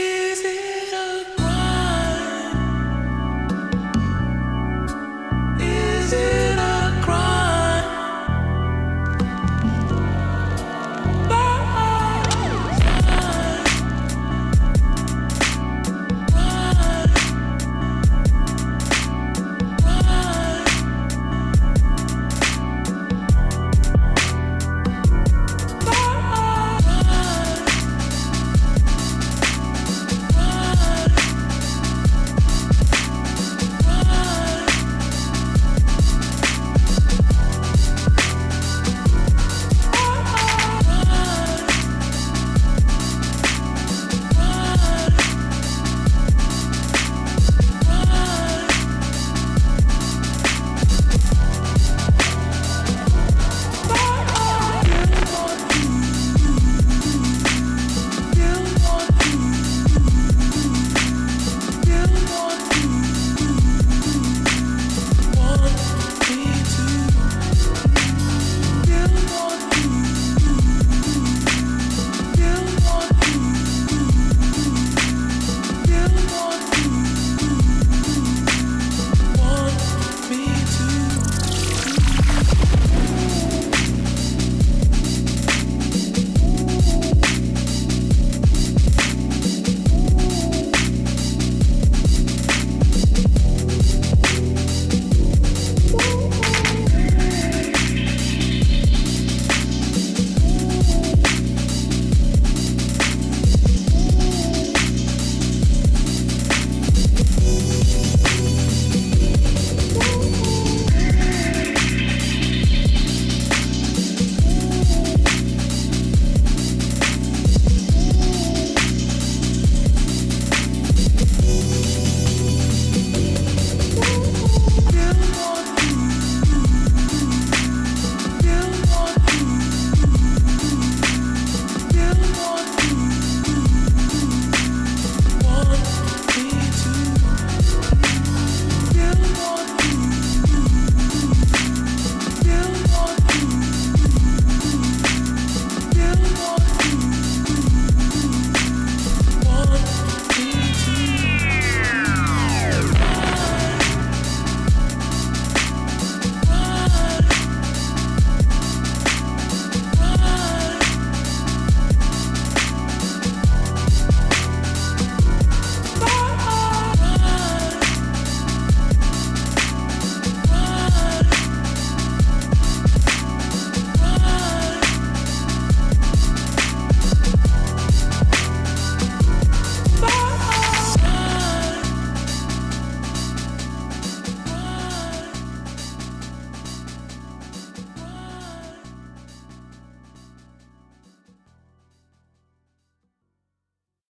Is it?